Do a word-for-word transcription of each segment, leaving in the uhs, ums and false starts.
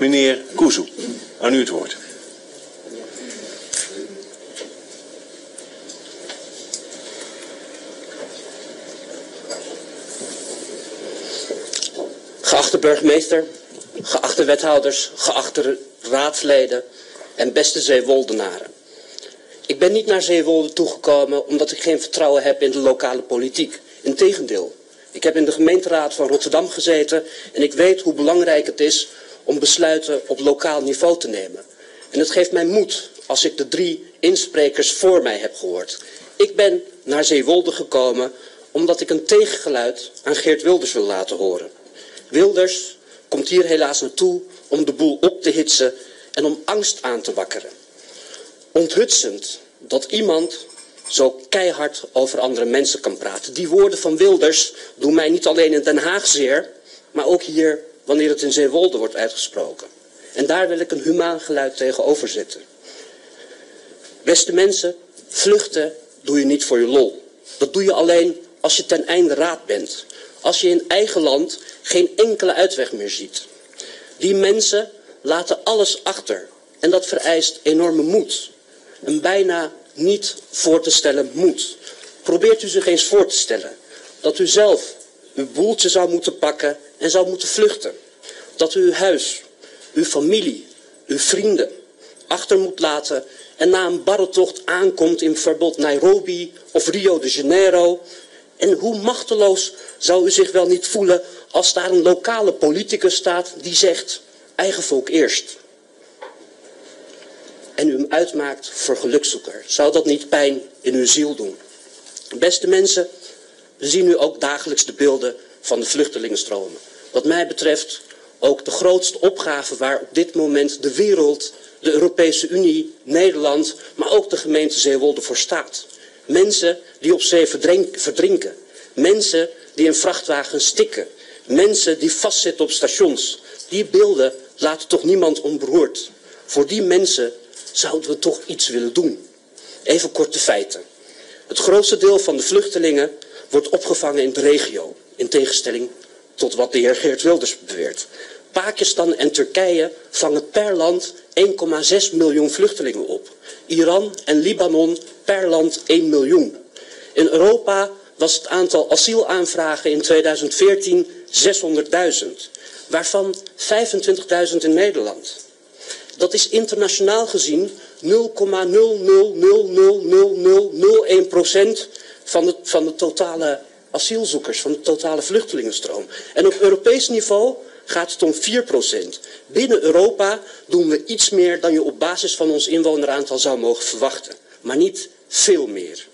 Meneer Kuzu, aan u het woord. Geachte burgemeester, geachte wethouders, geachte raadsleden en beste Zeewoldenaren. Ik ben niet naar Zeewolde toegekomen omdat ik geen vertrouwen heb in de lokale politiek. Integendeel, ik heb in de gemeenteraad van Rotterdam gezeten en ik weet hoe belangrijk het is om besluiten op lokaal niveau te nemen. En het geeft mij moed als ik de drie insprekers voor mij heb gehoord. Ik ben naar Zeewolde gekomen omdat ik een tegengeluid aan Geert Wilders wil laten horen. Wilders komt hier helaas naartoe om de boel op te hitsen en om angst aan te wakkeren. Onthutsend dat iemand zo keihard over andere mensen kan praten. Die woorden van Wilders doen mij niet alleen in Den Haag zeer, maar ook hier wanneer het in Zeewolde wordt uitgesproken. En daar wil ik een humaan geluid tegenover zetten. Beste mensen, vluchten doe je niet voor je lol. Dat doe je alleen als je ten einde raad bent. Als je in eigen land geen enkele uitweg meer ziet. Die mensen laten alles achter en dat vereist enorme moed. Een bijna niet voor te stellen moed. Probeert u zich eens voor te stellen dat u zelf uw boeltje zou moeten pakken en zou moeten vluchten. Dat u uw huis, uw familie, uw vrienden achter moet laten en na een barretocht aankomt in bijvoorbeeld Nairobi of Rio de Janeiro. En hoe machteloos zou u zich wel niet voelen als daar een lokale politicus staat die zegt, eigen volk eerst. En u hem uitmaakt voor gelukzoeker. Zou dat niet pijn in uw ziel doen? Beste mensen, we zien nu ook dagelijks de beelden van de vluchtelingenstromen. Wat mij betreft ook de grootste opgave waar op dit moment de wereld, de Europese Unie, Nederland, maar ook de gemeente Zeewolde voor staat. Mensen die op zee verdrinken. Mensen die in vrachtwagens stikken. Mensen die vastzitten op stations. Die beelden laten toch niemand onberoerd. Voor die mensen zouden we toch iets willen doen. Even korte feiten. Het grootste deel van de vluchtelingen wordt opgevangen in de regio. In tegenstelling tot wat de heer Geert Wilders beweert. Pakistan en Turkije vangen per land één komma zes miljoen vluchtelingen op. Iran en Libanon per land één miljoen. In Europa was het aantal asielaanvragen in tweeduizend veertien zeshonderdduizend, waarvan vijfentwintigduizend in Nederland. Dat is internationaal gezien nul komma nul nul nul nul nul nul één procent van de, van de totale asielzoekers, van de totale vluchtelingenstroom. En op Europees niveau gaat het om vier procent. Binnen Europa doen we iets meer dan je op basis van ons inwoneraantal zou mogen verwachten. Maar niet veel meer.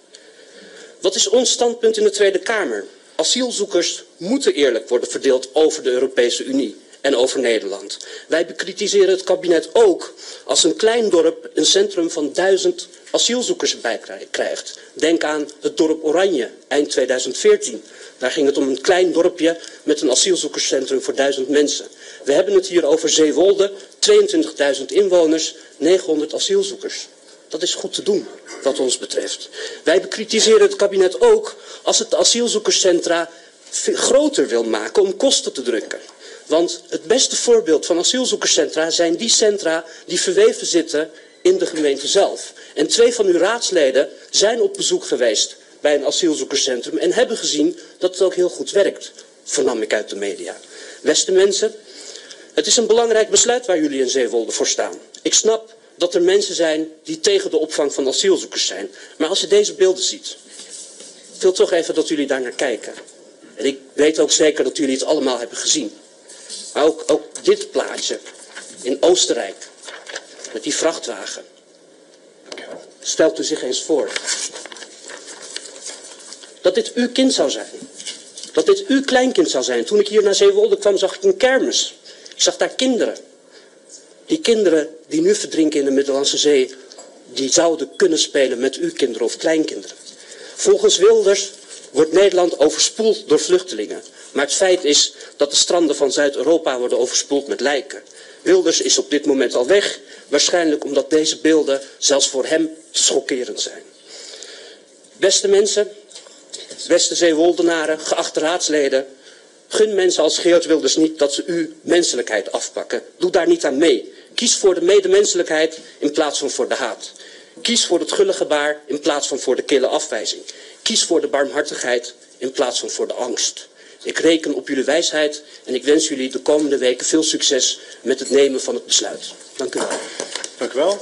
Wat is ons standpunt in de Tweede Kamer? Asielzoekers moeten eerlijk worden verdeeld over de Europese Unie en over Nederland. Wij bekritiseren het kabinet ook als een klein dorp een centrum van duizend asielzoekers bij krijgt. Denk aan het dorp Oranje, eind tweeduizend veertien. Daar ging het om een klein dorpje met een asielzoekerscentrum voor duizend mensen. We hebben het hier over Zeewolde, tweeëntwintigduizend inwoners, negenhonderd asielzoekers. Dat is goed te doen, wat ons betreft. Wij bekritiseren het kabinet ook als het de asielzoekerscentra groter wil maken om kosten te drukken. Want het beste voorbeeld van asielzoekerscentra zijn die centra die verweven zitten in de gemeente zelf. En twee van uw raadsleden zijn op bezoek geweest bij een asielzoekerscentrum en hebben gezien dat het ook heel goed werkt, vernam ik uit de media. Beste mensen, het is een belangrijk besluit waar jullie in Zeewolde voor staan. Ik snap dat er mensen zijn die tegen de opvang van asielzoekers zijn. Maar als je deze beelden ziet, ik wil toch even dat jullie daar naar kijken. En ik weet ook zeker dat jullie het allemaal hebben gezien. Maar ook, ook dit plaatje in Oostenrijk, met die vrachtwagen. Stelt u zich eens voor dat dit uw kind zou zijn. Dat dit uw kleinkind zou zijn. Toen ik hier naar Zeewolde kwam, zag ik een kermis. Ik zag daar kinderen. Die kinderen die nu verdrinken in de Middellandse Zee, die zouden kunnen spelen met uw kinderen of kleinkinderen. Volgens Wilders wordt Nederland overspoeld door vluchtelingen. Maar het feit is dat de stranden van Zuid-Europa worden overspoeld met lijken. Wilders is op dit moment al weg, waarschijnlijk omdat deze beelden zelfs voor hem schokkerend zijn. Beste mensen, beste Zeewoldenaren, geachte raadsleden, Gun mensen als Geert Wilders niet dat ze u menselijkheid afpakken. Doe daar niet aan mee. Kies voor de medemenselijkheid in plaats van voor de haat. Kies voor het gulle gebaar in plaats van voor de kille afwijzing. Kies voor de barmhartigheid in plaats van voor de angst. Ik reken op jullie wijsheid en ik wens jullie de komende weken veel succes met het nemen van het besluit. Dank u wel. Dank u wel.